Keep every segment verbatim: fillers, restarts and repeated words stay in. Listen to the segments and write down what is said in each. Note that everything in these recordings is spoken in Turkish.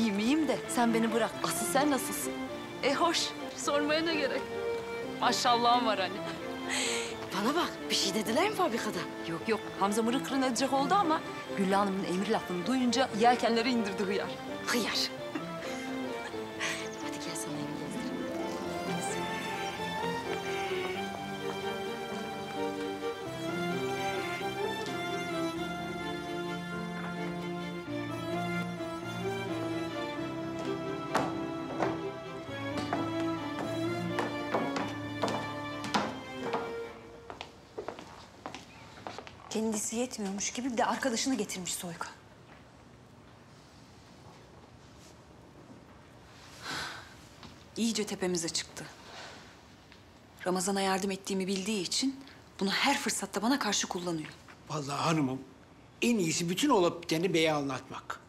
İyiyim, iyiyim de sen beni bırak. Asıl sen nasılsın? E hoş, sormaya ne gerek? Maşallahım var anne. Bana bak, bir şey dediler mi fabrikada? Yok yok, Hamza mırın kırın edecek oldu ama... Güllü Hanım'ın emir lafını duyunca yelkenleri indirdi hıyar. Hıyar. Hadi gel sana elini gezdireyim. Kendisi yetmiyormuş gibi bir de arkadaşını getirmiş soygu. İyice tepemize çıktı. Ramazan'a yardım ettiğimi bildiği için bunu her fırsatta bana karşı kullanıyor. Vallahi hanımım, en iyisi bütün olup biteni beye anlatmak.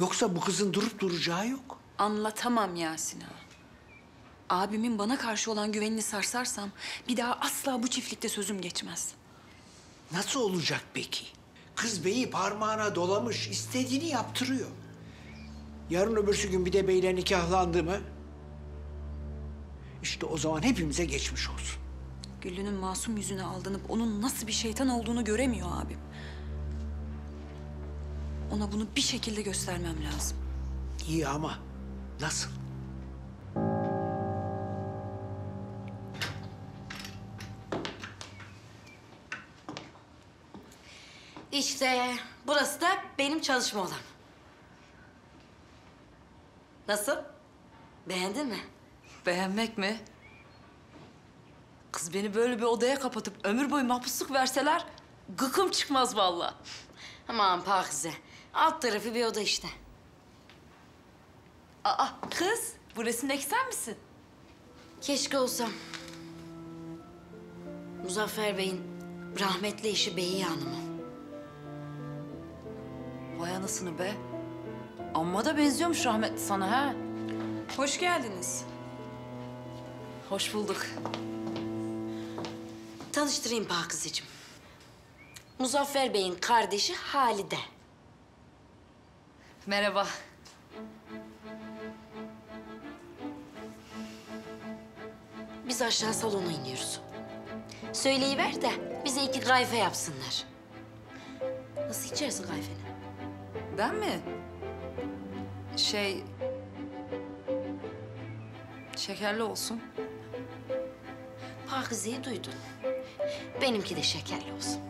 Yoksa bu kızın durup duracağı yok. Anlatamam Yasin ağa. Abimin bana karşı olan güvenini sarsarsam bir daha asla bu çiftlikte sözüm geçmez. Nasıl olacak peki? Kız beyi parmağına dolamış, istediğini yaptırıyor. Yarın öbürsü gün bir de beyle nikahlandı mı? İşte o zaman hepimize geçmiş olsun. Güllü'nün masum yüzüne aldanıp onun nasıl bir şeytan olduğunu göremiyor abim. Ona bunu bir şekilde göstermem lazım. İyi ama nasıl? İşte burası da benim çalışma odam. Nasıl? Beğendin mi? Beğenmek mi? Kız beni böyle bir odaya kapatıp ömür boyu mahpusluk verseler gıkım çıkmaz vallahi. Aman Pakize, alt tarafı bir oda işte. Aa kız, bu resimdeki sen misin? Keşke olsam. Muzaffer Bey'in rahmetli eşi Behiye Hanım'ı. Vay anasını be. Amma da benziyormuş rahmetli sana ha. Hoş geldiniz. Hoş bulduk. Tanıştırayım Pakizeciğim. Muzaffer Bey'in kardeşi Halide. Merhaba. Biz aşağı salona iniyoruz. Söyleyiver de bize iki kayfe yapsınlar. Nasıl içersin kayfeni? Ben mi? Şey... Şekerli olsun. Pakize'yi duydun. Benimki de şekerli olsun.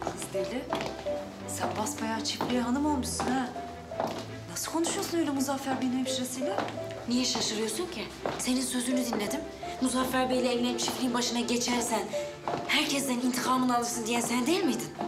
Kız deli, sen basbayağı çiftliğe hanım olmuşsun ha. Nasıl konuşuyorsun öyle Muzaffer Bey'in hemşiresiyle? Niye şaşırıyorsun ki? Senin sözünü dinledim. Muzaffer Bey'le evlenip çiftliğin başına geçersen... ...herkesten intikamını alırsın diyen sen değil miydin?